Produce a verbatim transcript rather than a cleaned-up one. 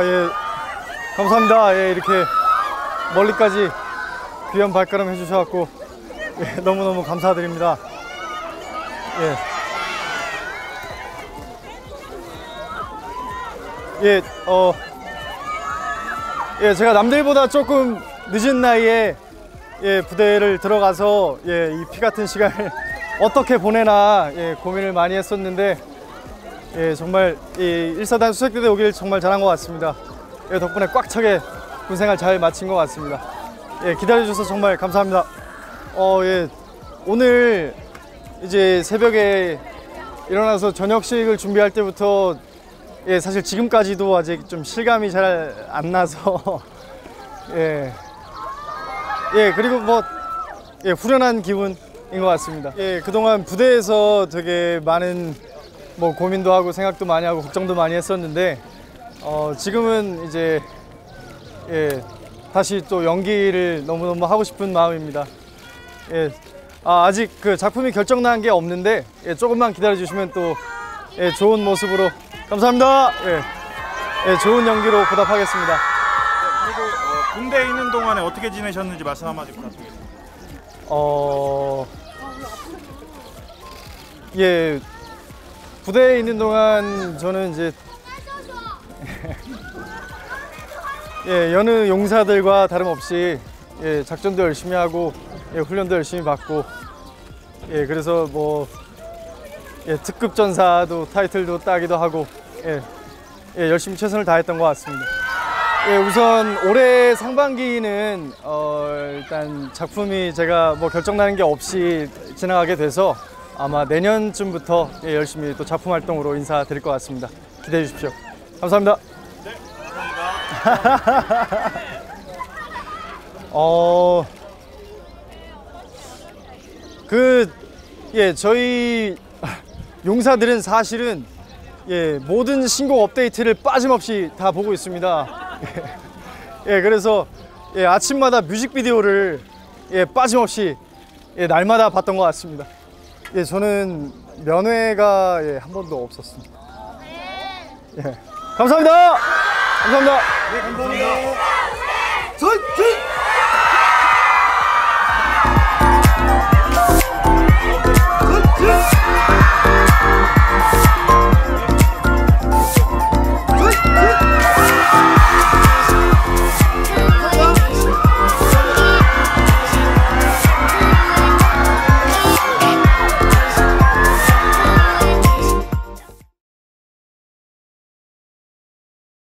아, 예. 감사합니다. 예, 이렇게 멀리까지 귀한 발걸음 해주셔갖고, 예, 너무너무 감사드립니다. 예. 예, 어. 예, 제가 남들보다 조금 늦은 나이에, 예, 부대를 들어가서, 예, 이 피 같은 시간을 어떻게 보내나, 예, 고민을 많이 했었는데, 예, 정말 이 일사단 수색대대 오길 정말 잘한 것 같습니다. 예, 덕분에 꽉 차게 군생활 잘 마친 것 같습니다. 예, 기다려주셔서 정말 감사합니다. 어, 예, 오늘 이제 새벽에 일어나서 저녁식을 준비할 때부터, 예, 사실 지금까지도 아직 좀 실감이 잘 안 나서 예, 예, 그리고 뭐, 예, 후련한 기분인 것 같습니다. 예, 그동안 부대에서 되게 많은 뭐 고민도 하고 생각도 많이 하고 걱정도 많이 했었는데, 어, 지금은 이제, 예, 다시 또 연기를 너무너무 하고 싶은 마음입니다. 예, 아, 아직 그 작품이 결정난 게 없는데, 예, 조금만 기다려주시면 또, 예, 좋은 모습으로 감사합니다. 예, 예, 좋은 연기로 보답하겠습니다. 그리고 어, 군대에 있는 동안에 어떻게 지내셨는지 말씀 한마디 부탁드립니다. 어, 예. 부대에 있는 동안 저는 이제 예, 여느 용사들과 다름없이, 예, 작전도 열심히 하고, 예, 훈련도 열심히 받고, 예, 그래서 뭐, 예, 특급 전사도 타이틀도 따기도 하고, 예, 예, 열심히 최선을 다했던 것 같습니다. 예, 우선 올해 상반기는 어, 일단 작품이 제가 뭐 결정나는 게 없이 지나가게 돼서 아마 내년쯤부터 열심히 또 작품 활동으로 인사드릴 것 같습니다. 기대해 주십시오. 감사합니다. 네, 감사합니다. 어, 그, 예, 저희 용사들은 사실은, 예, 모든 신곡 업데이트를 빠짐없이 다 보고 있습니다. 예, 그래서, 예, 아침마다 뮤직비디오를, 예, 빠짐없이, 예, 날마다 봤던 것 같습니다. 예, 저는 면회가, 예, 한 번도 없었습니다. 예, 감사합니다. 감사합니다. 네, 감사합니다. 전진!